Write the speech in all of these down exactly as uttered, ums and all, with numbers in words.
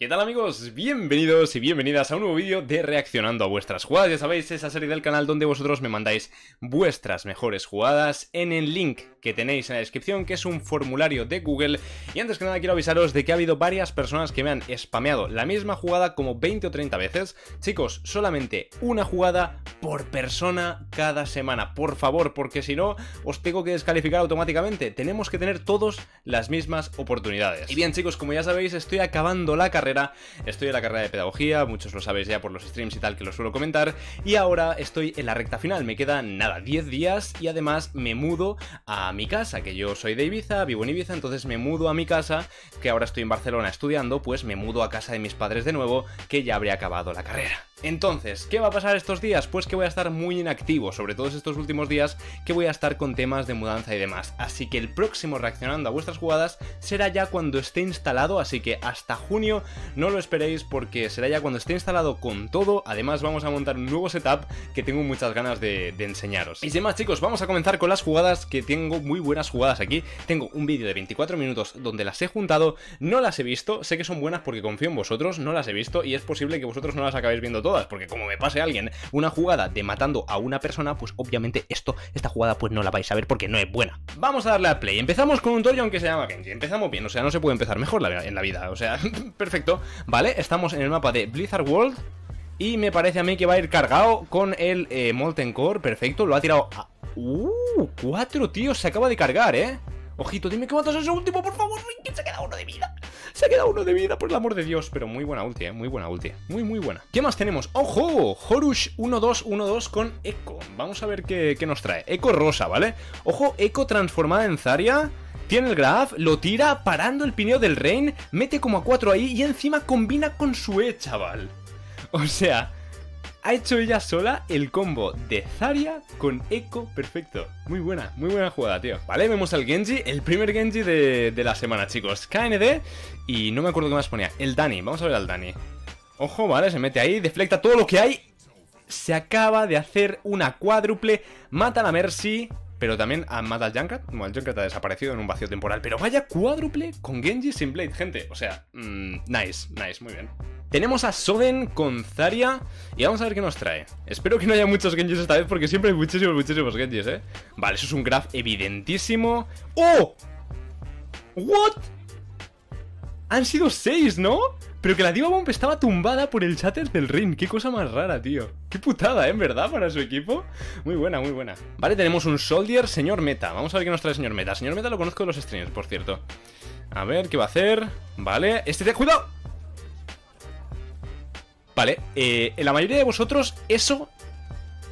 ¿Qué tal amigos? Bienvenidos y bienvenidas a un nuevo vídeo de Reaccionando a vuestras jugadas. Ya sabéis, esa serie del canal donde vosotros me mandáis vuestras mejores jugadas en el link que tenéis en la descripción, que es un formulario de Google. Y antes que nada quiero avisaros de que ha habido varias personas que me han spameado la misma jugada como veinte o treinta veces. Chicos, solamente una jugada por persona cada semana, por favor, porque si no os tengo que descalificar automáticamente. Tenemos que tener todos las mismas oportunidades. Y bien chicos, como ya sabéis, estoy acabando la carrera. Estoy en la carrera de pedagogía, muchos lo sabéis ya por los streams y tal que los suelo comentar. Y ahora estoy en la recta final, me quedan nada, diez días. Y además me mudo a mi casa, que yo soy de Ibiza, vivo en Ibiza. Entonces me mudo a mi casa, que ahora estoy en Barcelona estudiando. Pues me mudo a casa de mis padres de nuevo, que ya habré acabado la carrera. Entonces, ¿qué va a pasar estos días? Pues que voy a estar muy inactivo, sobre todo estos últimos días, que voy a estar con temas de mudanza y demás. Así que el próximo Reaccionando a vuestras jugadas será ya cuando esté instalado, así que hasta junio no lo esperéis porque será ya cuando esté instalado con todo. Además vamos a montar un nuevo setup que tengo muchas ganas de, de enseñaros. Y sin más chicos, vamos a comenzar con las jugadas, que tengo muy buenas jugadas aquí. Tengo un vídeo de veinticuatro minutos donde las he juntado, no las he visto, sé que son buenas porque confío en vosotros, no las he visto y es posible que vosotros no las acabéis viendo todas. Todas, porque como me pase a alguien una jugada de matando a una persona, pues obviamente esto, esta jugada pues no la vais a ver porque no es buena. Vamos a darle a play. Empezamos con un Torion que se llama Genji. Empezamos bien, o sea, no se puede empezar mejor la, en la vida, o sea, perfecto. Vale, estamos en el mapa de Blizzard World y me parece a mí que va a ir cargado con el eh, Molten Core, perfecto. Lo ha tirado a... ¡Uh! Cuatro tíos, se acaba de cargar, ¿eh? Ojito, dime que matas a ese último, por favor. ¿Quién se ha quedado uno de vida? Se ha quedado uno de vida, por el amor de Dios. Pero muy buena ulti, eh, muy buena ulti. Muy, muy buena. ¿Qué más tenemos? ¡Ojo! Horush uno dos uno dos con Echo. Vamos a ver qué, qué nos trae. Echo rosa, ¿vale? Ojo, Echo transformada en Zarya. Tiene el Graaf, lo tira parando el pineo del Rein. Mete como a cuatro ahí y encima combina con su E, chaval. O sea... ha hecho ella sola el combo de Zarya con Echo, perfecto. Muy buena, muy buena jugada, tío. Vale, vemos al Genji, el primer Genji de, de la semana, chicos. K N D y no me acuerdo qué más ponía. El Dani, vamos a ver al Dani. Ojo, vale, se mete ahí, deflecta todo lo que hay. Se acaba de hacer una cuádruple, mata a la Mercy, pero también mata al Junkrat. Bueno, el Junkrat ha desaparecido en un vacío temporal, pero vaya cuádruple con Genji sin Blade, gente. O sea, mmm, nice, nice, muy bien. Tenemos a Soden con Zarya y vamos a ver qué nos trae. Espero que no haya muchos Genjis esta vez porque siempre hay muchísimos, muchísimos Genjis, ¿eh? Vale, eso es un Graf evidentísimo. ¡Oh! ¿What? Han sido seis, ¿no? Pero que la Diva Bomb estaba tumbada por el Shatter del Ring. Qué cosa más rara, tío. Qué putada, ¿eh? ¿En verdad? Para su equipo. Muy buena, muy buena. Vale, tenemos un Soldier, Señor Meta. Vamos a ver qué nos trae Señor Meta. Señor Meta lo conozco de los streams, por cierto. A ver, ¿qué va a hacer? Vale, este te... ¡cuidado! Vale, eh, en la mayoría de vosotros eso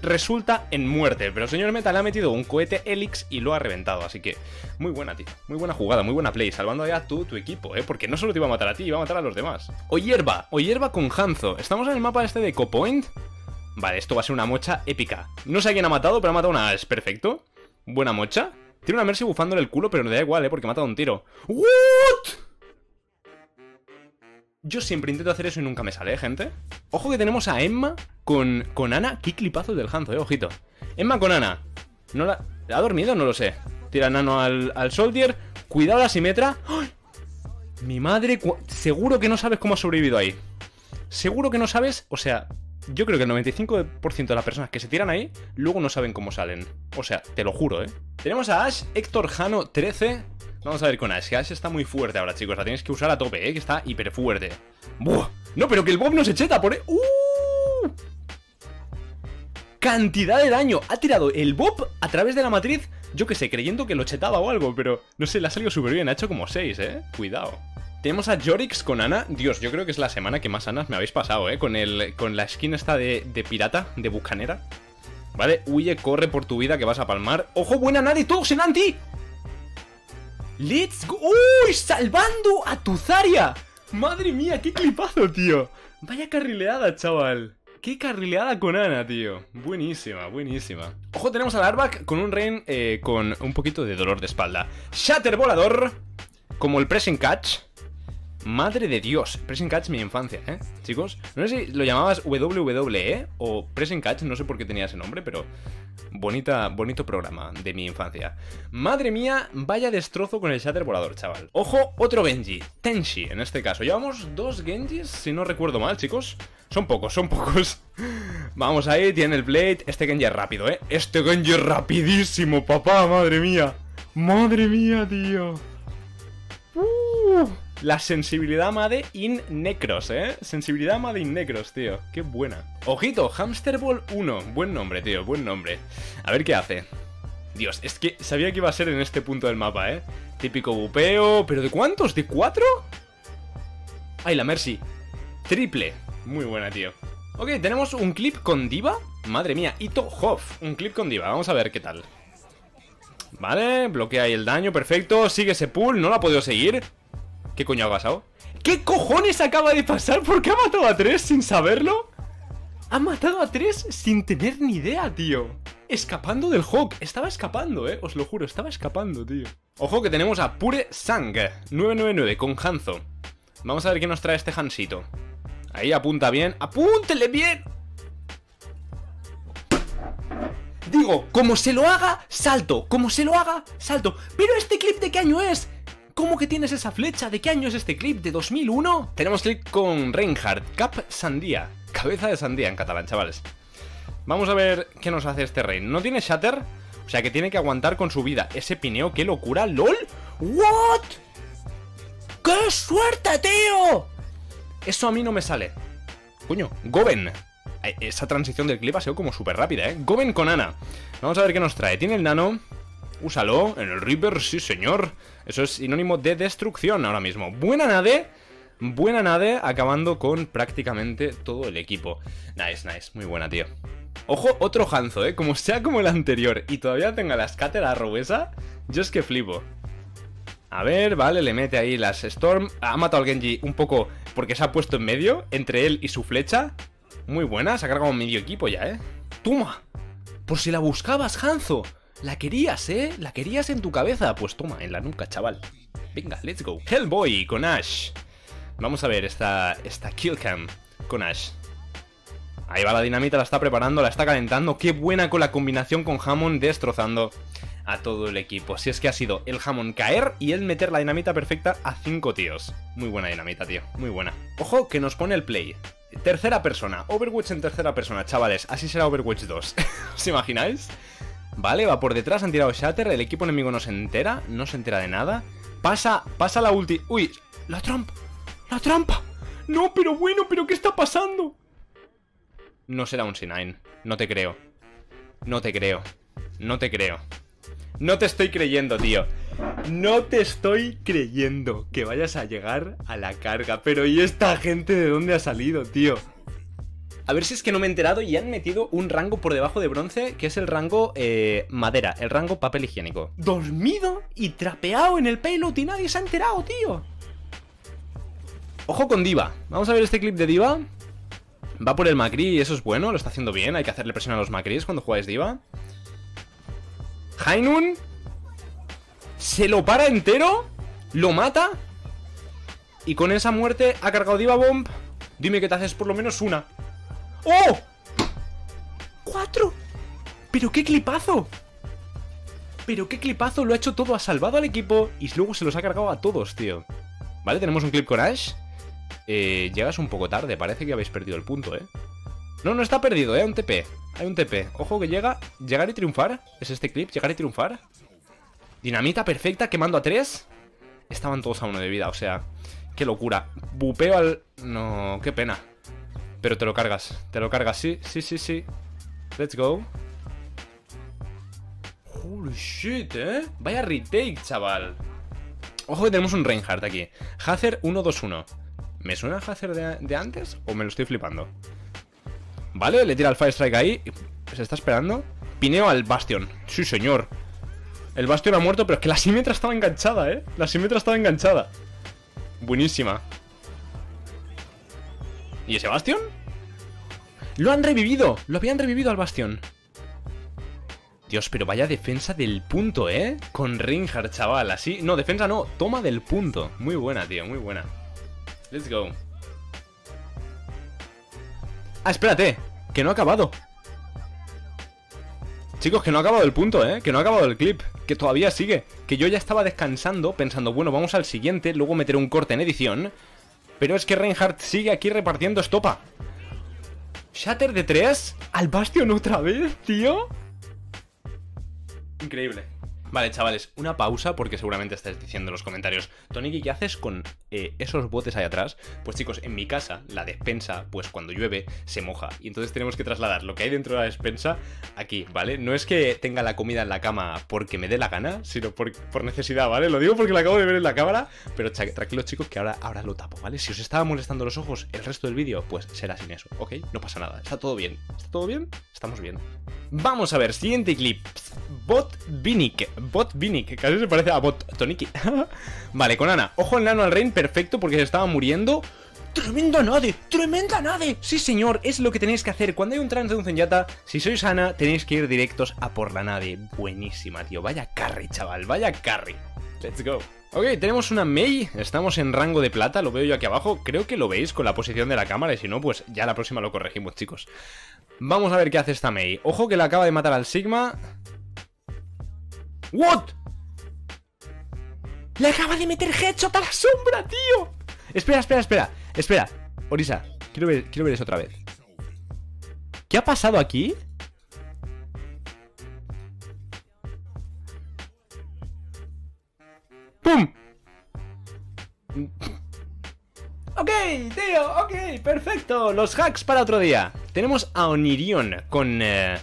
resulta en muerte, pero el señor Meta le ha metido un cohete Helix y lo ha reventado, así que muy buena, tío. Muy buena jugada, muy buena play, salvando ya tú, tu equipo, ¿eh? Porque no solo te iba a matar a ti, iba a matar a los demás. O hierba, o hierba con Hanzo. Estamos en el mapa este de Copoint. Vale, esto va a ser una mocha épica. No sé a quién ha matado, pero ha matado a una Ashe, perfecto. Buena mocha. Tiene una Mercy bufándole el culo, pero no da igual, ¿eh? Porque ha matado un tiro. ¿What? Yo siempre intento hacer eso y nunca me sale, ¿eh, gente? Ojo que tenemos a Emma con, con Ana. Qué clipazo del Hanzo, eh, ojito. Emma con Ana. ¿No la, ¿la ha dormido? No lo sé. Tira Nano al, al Soldier. Cuidado la Symmetra. ¡Ay! Mi madre... Seguro que no sabes cómo ha sobrevivido ahí. Seguro que no sabes... O sea, yo creo que el noventa y cinco por ciento de las personas que se tiran ahí luego no saben cómo salen. O sea, te lo juro, ¿eh? Tenemos a Ashe, Héctor Jano trece... Vamos a ver con Ashe, Ashe está muy fuerte ahora, chicos. La tenéis que usar a tope, eh, que está hiper fuerte. ¡Buah! No, pero que el Bob no se cheta por... ¡Uh! Cantidad de daño. Ha tirado el Bob a través de la matriz. Yo que sé, creyendo que lo chetaba o algo, pero no sé, le ha salido súper bien. Ha hecho como seis, eh. Cuidado. Tenemos a Yorix con Ana. Dios, yo creo que es la semana que más Anas me habéis pasado, eh. Con el, con la skin esta de, de pirata, de bucanera. Vale, huye, corre por tu vida que vas a palmar. ¡Ojo, buena Nari! ¡Todos en anti! ¡Let's go! ¡Uy! ¡Salvando a tu Zarya! ¡Madre mía! ¡Qué clipazo, tío! ¡Vaya carrileada, chaval! ¡Qué carrileada con Ana, tío! Buenísima, buenísima. Ojo, tenemos al Arbak con un Rein eh, con un poquito de dolor de espalda. Shatter volador, como el pressing catch. Madre de Dios, pressing catch mi infancia, ¿eh? Chicos, no sé si lo llamabas doble u doble u E o pressing catch, no sé por qué tenía ese nombre, pero bonita, bonito programa de mi infancia. Madre mía, vaya destrozo con el Shatter volador, chaval. Ojo, otro Genji, Tenshi en este caso. Llevamos dos Genjis, si no recuerdo mal, chicos. Son pocos, son pocos. Vamos ahí, tiene el Blade. Este Genji es rápido, ¿eh? Este Genji es rapidísimo, papá, madre mía. Madre mía, tío. Uh. La sensibilidad Made in Necros, ¿eh? Sensibilidad Made in Necros, tío. Qué buena. Ojito, Hamster Ball uno. Buen nombre, tío, buen nombre. A ver qué hace. Dios, es que sabía que iba a ser en este punto del mapa, ¿eh? Típico bupeo. ¿Pero de cuántos? ¿De cuatro? Ay, la Mercy. Triple. Muy buena, tío. Ok, tenemos un clip con Diva. Madre mía, Ito Hoff. Un clip con Diva. Vamos a ver qué tal. Vale, bloquea ahí el daño. Perfecto. Sigue ese pull. No la ha podido seguir. ¿Qué coño ha pasado? ¿Qué cojones acaba de pasar? ¿Por qué ha matado a tres sin saberlo? Ha matado a tres sin tener ni idea, tío. Escapando del Hawk. Estaba escapando, eh. Os lo juro, estaba escapando, tío. Ojo que tenemos a Pure Sang nueve nueve nueve con Hanzo. Vamos a ver qué nos trae este Hansito. Ahí apunta bien. ¡Apúntele bien! Digo, como se lo haga, salto. Como se lo haga, salto. Pero este clip, ¿de qué año es? ¿Cómo que tienes esa flecha? ¿De qué año es este clip? ¿De dos mil uno? Tenemos clip con Reinhardt. Cap Sandía. Cabeza de sandía en catalán, chavales. Vamos a ver qué nos hace este rey. No tiene Shatter, o sea que tiene que aguantar con su vida. Ese pineo, qué locura. ¿LOL? ¿What? ¡Qué suerte, tío! Eso a mí no me sale. Coño, Goben. Esa transición del clip ha sido como súper rápida, ¿eh? Goben con Ana. Vamos a ver qué nos trae. Tiene el nano. Úsalo. En el Reaper, sí señor. Eso es sinónimo de destrucción ahora mismo. Buena nade. Buena nade. Acabando con prácticamente todo el equipo. Nice, nice. Muy buena, tío. Ojo, otro Hanzo, ¿eh? Como sea como el anterior y todavía tenga la scatter arrow esa, yo es que flipo. A ver, vale, le mete ahí las Storm. Ha matado al Genji un poco porque se ha puesto en medio entre él y su flecha. Muy buena, se ha cargado medio equipo ya, ¿eh? ¡Toma! Por si la buscabas, Hanzo. La querías, ¿eh? La querías en tu cabeza. Pues toma, en la nuca, chaval. Venga, let's go. Hellboy con Ashe. Vamos a ver esta, esta killcam con Ashe. Ahí va la dinamita, la está preparando, la está calentando. Qué buena con la combinación con Hammond, destrozando a todo el equipo. Si es que ha sido el Hammond caer y él meter la dinamita perfecta a cinco tíos. Muy buena dinamita, tío. Muy buena. Ojo que nos pone el play. Tercera persona, Overwatch en tercera persona, chavales, así será Overwatch dos. ¿Os imagináis? Vale, va por detrás, han tirado Shatter, el equipo enemigo no se entera, no se entera de nada. Pasa, pasa la ulti. ¡Uy! ¡La trampa! ¡La trampa! No, pero bueno, pero ¿qué está pasando? No será un C nueve, no te creo. No te creo. No te creo. No te estoy creyendo, tío. No te estoy creyendo que vayas a llegar a la carga. Pero ¿y esta gente de dónde ha salido, tío? A ver si es que no me he enterado y han metido un rango por debajo de bronce, que es el rango eh, madera, el rango papel higiénico. Dormido y trapeado en el payload y nadie se ha enterado, tío. Ojo con D.Va. Vamos a ver este clip de D.Va. Va por el McCree y eso es bueno, lo está haciendo bien. Hay que hacerle presión a los McCrees cuando jugáis D.Va. Hainun se lo para entero, lo mata y con esa muerte ha cargado D.Va Bomb. Dime que te haces por lo menos una. ¡Oh! ¡Cuatro! ¡Pero qué clipazo! ¡Pero qué clipazo! Lo ha hecho todo, ha salvado al equipo y luego se los ha cargado a todos, tío. Vale, tenemos un clip con Ashe. Eh, llegas un poco tarde, parece que habéis perdido el punto, ¿eh? No, no está perdido, ¿eh? Hay un T P. Hay un T P. Ojo que llega. Llegar y triunfar. Es este clip, llegar y triunfar. Dinamita perfecta, quemando a tres. Estaban todos a uno de vida, o sea, qué locura. Bupeo al... No, qué pena. Pero te lo cargas, te lo cargas, sí, sí, sí, sí. Let's go. Holy shit, eh. Vaya retake, chaval. Ojo que tenemos un Reinhardt aquí. Hacer uno dos uno. ¿Me suena Hacer de, de antes o me lo estoy flipando? Vale, le tira el Fire Strike ahí. Se está esperando. Pineo al Bastion. Sí, señor. El Bastion ha muerto, pero es que la Symmetra estaba enganchada, ¿eh? La Symmetra estaba enganchada. Buenísima. ¿Y ese Bastion? ¡Lo han revivido! ¡Lo habían revivido al Bastion! Dios, pero vaya defensa del punto, ¿eh? Con Reinhardt, chaval, así... No, defensa no, toma del punto. Muy buena, tío, muy buena. Let's go. Ah, espérate, que no ha acabado. Chicos, que no ha acabado el punto, ¿eh? Que no ha acabado el clip, que todavía sigue. Que yo ya estaba descansando, pensando, bueno, vamos al siguiente, luego meteré un corte en edición. Pero es que Reinhardt sigue aquí repartiendo estopa. Shatter de tres, al Bastion otra vez, tío. Increíble. Vale, chavales, una pausa porque seguramente estáis diciendo en los comentarios, Toniki, ¿qué haces con eh, esos botes ahí atrás? Pues chicos, en mi casa, la despensa, pues cuando llueve, se moja. Y entonces tenemos que trasladar lo que hay dentro de la despensa aquí, ¿vale? No es que tenga la comida en la cama porque me dé la gana, sino por, por necesidad, ¿vale? Lo digo porque lo acabo de ver en la cámara, pero tranquilos chicos que ahora, ahora lo tapo, ¿vale? Si os estaba molestando los ojos el resto del vídeo, pues será sin eso, ¿ok? No pasa nada, está todo bien. ¿Está todo bien? Estamos bien. Vamos a ver, siguiente clip. Bot Vinic. Bot Vinic, casi se parece a Bot Toniki. Vale, con Ana. Ojo en nano al Rein, perfecto, porque se estaba muriendo. ¡Tremenda nade! ¡Tremenda nade! Sí, señor, es lo que tenéis que hacer. Cuando hay un trance de un Zenyatta, si sois Ana, tenéis que ir directos a por la nade. Buenísima, tío. Vaya carry, chaval. Vaya carry. Let's go. Ok, tenemos una Mei, estamos en rango de plata, lo veo yo aquí abajo, creo que lo veis con la posición de la cámara y si no, pues ya la próxima lo corregimos, chicos. Vamos a ver qué hace esta Mei. Ojo que la acaba de matar al Sigma. ¿What? ¡Le acaba de meter headshot a la sombra, tío! Espera, espera, espera, espera. Orisa, quiero ver, quiero ver eso otra vez. ¿Qué ha pasado aquí? ¡Pum! Ok, tío, ok, perfecto. Los hacks para otro día. Tenemos a Onirion con eh,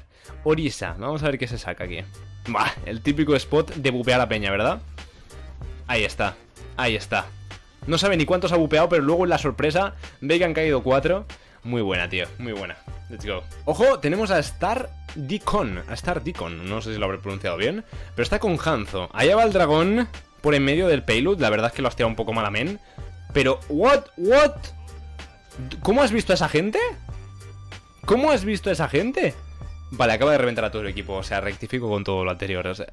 Orisa. Vamos a ver qué se saca aquí. Bah, el típico spot de bupear a peña, ¿verdad? Ahí está, ahí está. No sabe ni cuántos ha bupeado, pero luego en la sorpresa ve que han caído cuatro. Muy buena, tío, muy buena. Let's go. Ojo, tenemos a Star Dicon. A Star Dicon, no sé si lo habré pronunciado bien, pero está con Hanzo. Allá va el dragón por en medio del payload, la verdad es que lo has tirado un poco malamen. Pero, what, what? ¿Cómo has visto a esa gente? ¿Cómo has visto a esa gente? Vale, acaba de reventar a todo el equipo, o sea, rectifico con todo lo anterior, o sea,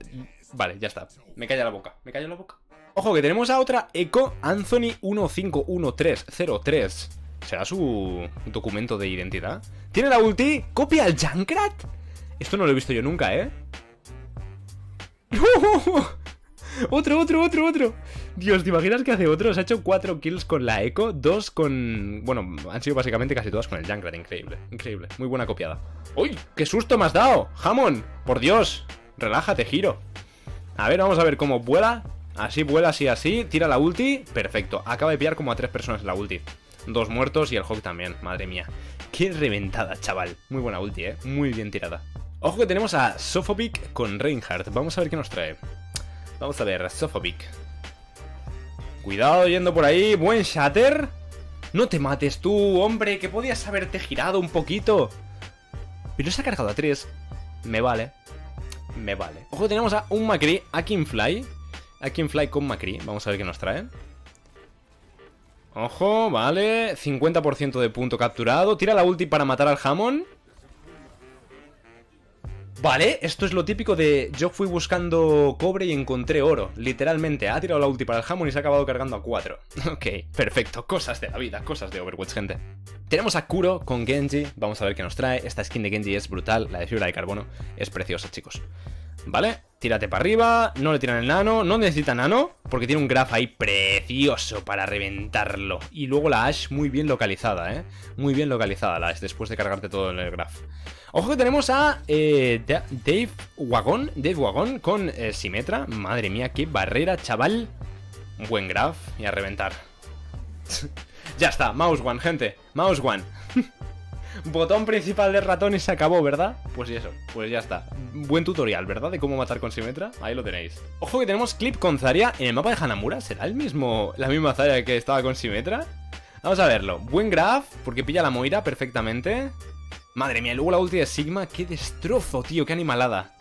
vale, ya está. Me calla la boca, me calla la boca. Ojo, que tenemos a otra Echo, Anthony uno cinco uno tres cero tres. ¿Será su documento de identidad? ¿Tiene la ulti? ¿Copia al Junkrat? Esto no lo he visto yo nunca, ¿eh? ¡No! Otro, otro, otro, otro. Dios, ¿te imaginas que hace otro? Se ha hecho cuatro kills con la Echo, dos con... Bueno, han sido básicamente casi todas con el Junkrat. Increíble, increíble, muy buena copiada. ¡Uy! ¡Qué susto me has dado! ¡Hammond! ¡Por Dios! Relájate, giro. A ver, vamos a ver cómo vuela. Así vuela, así, así, tira la ulti. Perfecto, acaba de pillar como a tres personas en la ulti. Dos muertos y el Hawk también, madre mía. ¡Qué reventada, chaval! Muy buena ulti, eh, muy bien tirada. Ojo que tenemos a Sofobic con Reinhardt. Vamos a ver qué nos trae. Vamos a ver, Sofobic. Cuidado yendo por ahí, buen Shatter. No te mates tú, hombre, que podías haberte girado un poquito. Pero se ha cargado a tres. Me vale, me vale. Ojo, tenemos a un McCree, a Kingfly. A Kingfly con McCree, vamos a ver qué nos trae. Ojo, vale, cincuenta por ciento de punto capturado. Tira la ulti para matar al Hammond. Vale, esto es lo típico de yo fui buscando cobre y encontré oro. Literalmente, ha tirado la ulti para el Hammond y se ha acabado cargando a cuatro. Ok, perfecto, cosas de la vida, cosas de Overwatch, gente. Tenemos a Kuro con Genji, vamos a ver qué nos trae. Esta skin de Genji es brutal, la de fibra de carbono es preciosa, chicos. Vale, tírate para arriba, no le tiran el nano, no necesita nano, porque tiene un Graaf ahí precioso para reventarlo. Y luego la Ashe muy bien localizada, ¿eh? Muy bien localizada la Ashe después de cargarte todo el Graaf. Ojo que tenemos a eh, Dave Wagon, Dave Wagon con eh, Symmetra. Madre mía, qué barrera, chaval. Un buen Graaf y a reventar. Ya está, mouse one, gente, mouse one. Botón principal del ratón y se acabó, ¿verdad? Pues y eso, pues ya está. Buen tutorial, ¿verdad? De cómo matar con Symmetra. Ahí lo tenéis. Ojo que tenemos clip con Zarya en el mapa de Hanamura. ¿Será el mismo, la misma Zarya que estaba con Symmetra? Vamos a verlo. Buen Graaf, porque pilla la Moira perfectamente. Madre mía, luego la ulti de Sigma. ¡Qué destrozo, tío! ¡Qué animalada!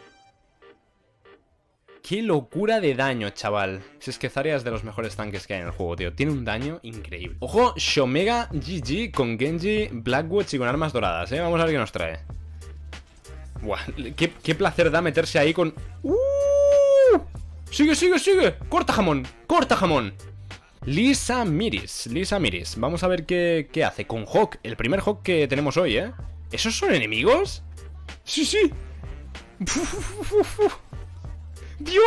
¡Qué locura de daño, chaval! Si es que Zarya es de los mejores tanques que hay en el juego, tío. Tiene un daño increíble. Ojo, Shomega G G con Genji, Blackwatch y con armas doradas, ¿eh? Vamos a ver qué nos trae. Buah, qué, qué placer da meterse ahí con... ¡Uh! ¡Sigue, sigue, sigue! ¡Corta, Hammond! ¡Corta, Hammond! Lisa Miris, Lisa Miris. Vamos a ver qué, qué hace con Hawk. El primer Hawk que tenemos hoy, ¿eh? ¿Esos son enemigos? Sí, sí. Uf, uf, uf, uf. ¡Dios!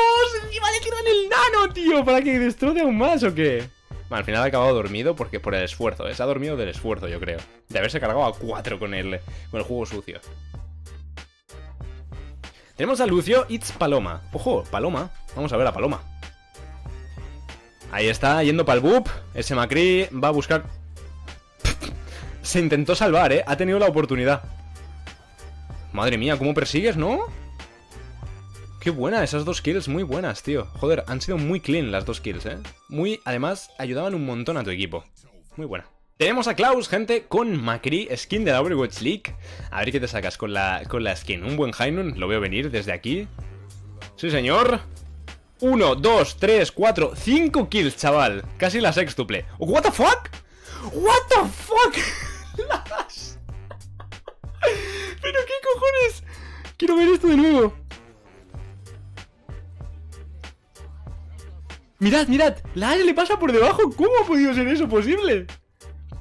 Encima le tiran el nano, tío, para que destroce aún más, ¿o qué? Bueno, al final ha acabado dormido porque por el esfuerzo, ¿eh? Se ha dormido del esfuerzo, yo creo. De haberse cargado a cuatro con el, con el juego sucio. Tenemos a Lucio It's Paloma. Ojo, Paloma. Vamos a ver a Paloma. Ahí está, yendo para el bub. Ese McCree va a buscar... Se intentó salvar, ¿eh? Ha tenido la oportunidad. Madre mía, ¿cómo persigues, no? Qué buena, esas dos kills, muy buenas, tío. Joder, han sido muy clean las dos kills, ¿eh? Muy, además, ayudaban un montón a tu equipo. Muy buena. Tenemos a Klaus, gente, con McCree, skin de la Overwatch League. A ver qué te sacas con la, con la skin. Un buen Hainun, lo veo venir desde aquí. Sí, señor. Uno, dos, tres, cuatro, cinco kills, chaval. Casi la sextuple. ¿What the fuck? ¿What the fuck? Las... ¿Pero qué cojones? Quiero ver esto de nuevo. Mirad, mirad, la Ashe le pasa por debajo. ¿Cómo ha podido ser eso posible?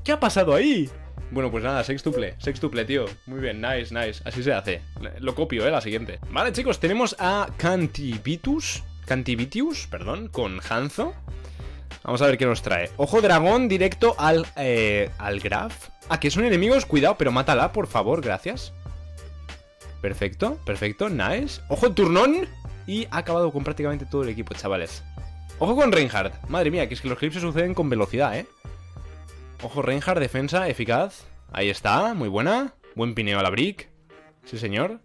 ¿Qué ha pasado ahí? Bueno, pues nada, sextuple, sextuple, tío. Muy bien, nice, nice, así se hace. Lo copio, eh, la siguiente. Vale, chicos, tenemos a Cantivitus Cantivitius, perdón, con Hanzo. Vamos a ver qué nos trae. Ojo, dragón directo al, eh, al Graaf. Ah, que son enemigos, cuidado, pero mátala, por favor, gracias. Perfecto, perfecto, nice. Ojo, turnón. Y ha acabado con prácticamente todo el equipo, chavales. Ojo con Reinhardt. Madre mía, que es que los clips se suceden con velocidad, ¿eh? Ojo, Reinhardt, defensa eficaz. Ahí está, muy buena. Buen pineo a la brick. Sí, señor.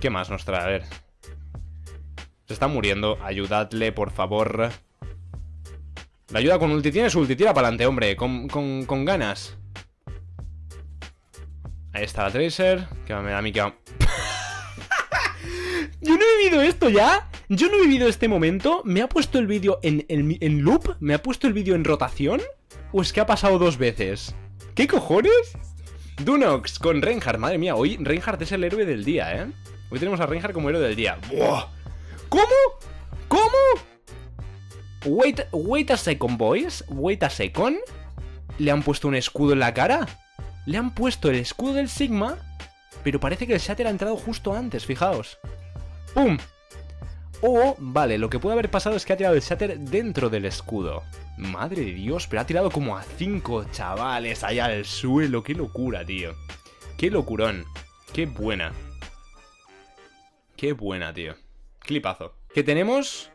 ¿Qué más nos trae? A ver. Se está muriendo. Ayudadle, por favor. La ayuda con ulti. Tiene su ulti. Tira para adelante, hombre. Con, con, con ganas. Ahí está la Tracer. Que me da a mí que... Yo no he vivido esto ya. Yo no he vivido este momento. ¿Me ha puesto el vídeo en, en, en loop? ¿Me ha puesto el vídeo en rotación? ¿O es que ha pasado dos veces? ¿Qué cojones? Dunox con Reinhardt. Madre mía, hoy Reinhardt es el héroe del día, ¿eh? Hoy tenemos a Reinhardt como héroe del día. ¡Buah! ¿Cómo? ¿Cómo? Wait, wait a second, boys. Wait a second. ¿Le han puesto un escudo en la cara? Le han puesto el escudo del Sigma. Pero parece que el Shatter ha entrado justo antes, fijaos. ¡Pum! O, vale, lo que puede haber pasado es que ha tirado el Shatter dentro del escudo. Madre de Dios, pero ha tirado como a cinco chavales allá al suelo. Qué locura, tío. Qué locurón. Qué buena. Qué buena, tío. Clipazo. Que tenemos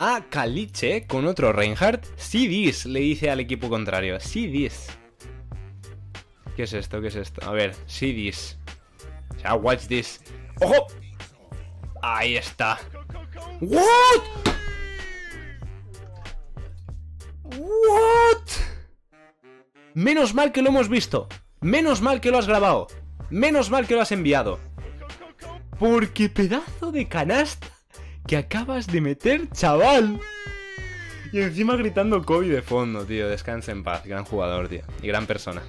a Caliche con otro Reinhardt. C Ds, le dice al equipo contrario. C Ds. ¿Qué es esto? ¿Qué es esto? A ver, C Ds. O sea, watch this. ¡Ojo! Ahí está. What? What? Menos mal que lo hemos visto. Menos mal que lo has grabado. Menos mal que lo has enviado. Porque pedazo de canasta que acabas de meter, chaval. Y encima gritando Kobe de fondo, tío. Descansa en paz. Gran jugador, tío. Y gran persona.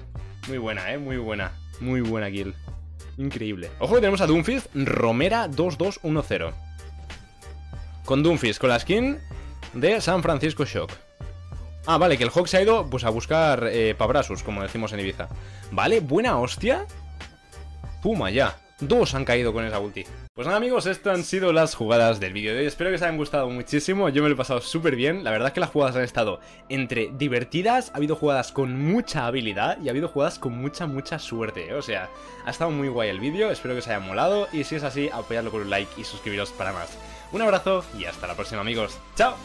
Muy buena, eh. Muy buena. Muy buena kill. Increíble. Ojo que tenemos a Doomfist Romera dos dos uno cero. Con Doomfist, con la skin de San Francisco Shock. Ah, vale, que el Hawk se ha ido pues a buscar eh, pabrasus, como decimos en Ibiza. Vale, buena hostia. Puma ya. Dos han caído con esa ulti. Pues nada, amigos, estas han sido las jugadas del vídeo de hoy. Espero que os hayan gustado muchísimo. Yo me lo he pasado súper bien. La verdad es que las jugadas han estado entre divertidas. Ha habido jugadas con mucha habilidad y ha habido jugadas con mucha, mucha suerte. O sea, ha estado muy guay el vídeo. Espero que os haya molado. Y si es así, apoyadlo con un like y suscribiros para más. Un abrazo y hasta la próxima, amigos. ¡Chao!